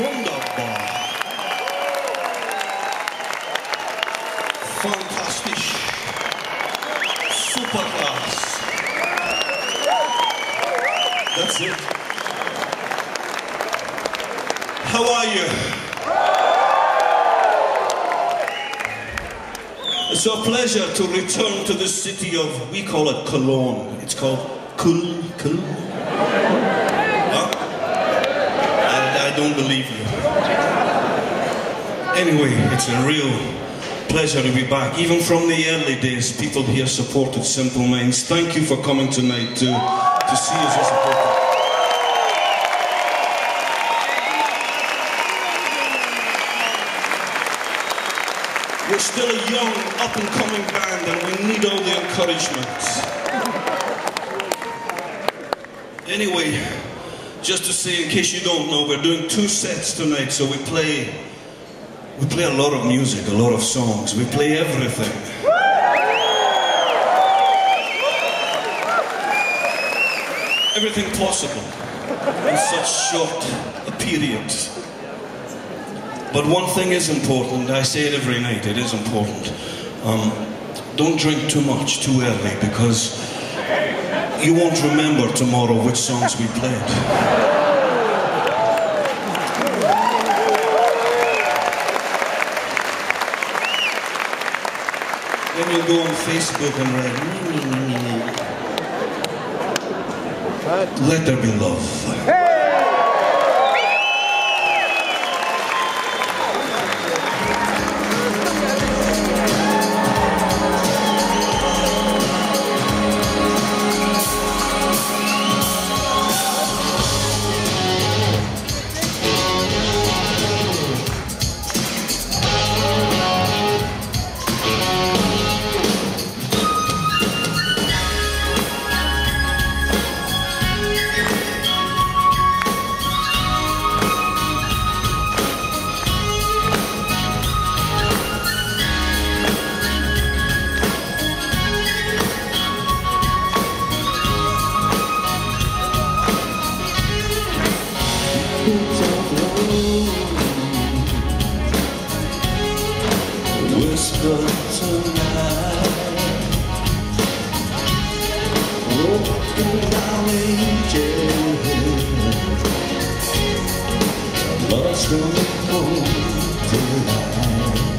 Wunderbar. Fantastisch. Superclass. That's it. How are you? It's a pleasure to return to the city of, we call it Cologne. It's called Köln. I don't believe you. Anyway, it's a real pleasure to be back. Even from the early days, people here supported Simple Minds. Thank you for coming tonight to see us as a people. We're still a young, up-and-coming band, and we need all the encouragement. Anyway, just to say, in case you don't know, we're doing 2 sets tonight, so we play a lot of music, a lot of songs. We play everything. Everything possible in such short a period. But one thing is important, I say it every night, it is important. Don't drink too much too early, because you won't remember tomorrow which songs we played. Then you'll go on Facebook and write, Let There Be Love. Whisper tonight, walking down angel, lost from the cold delight.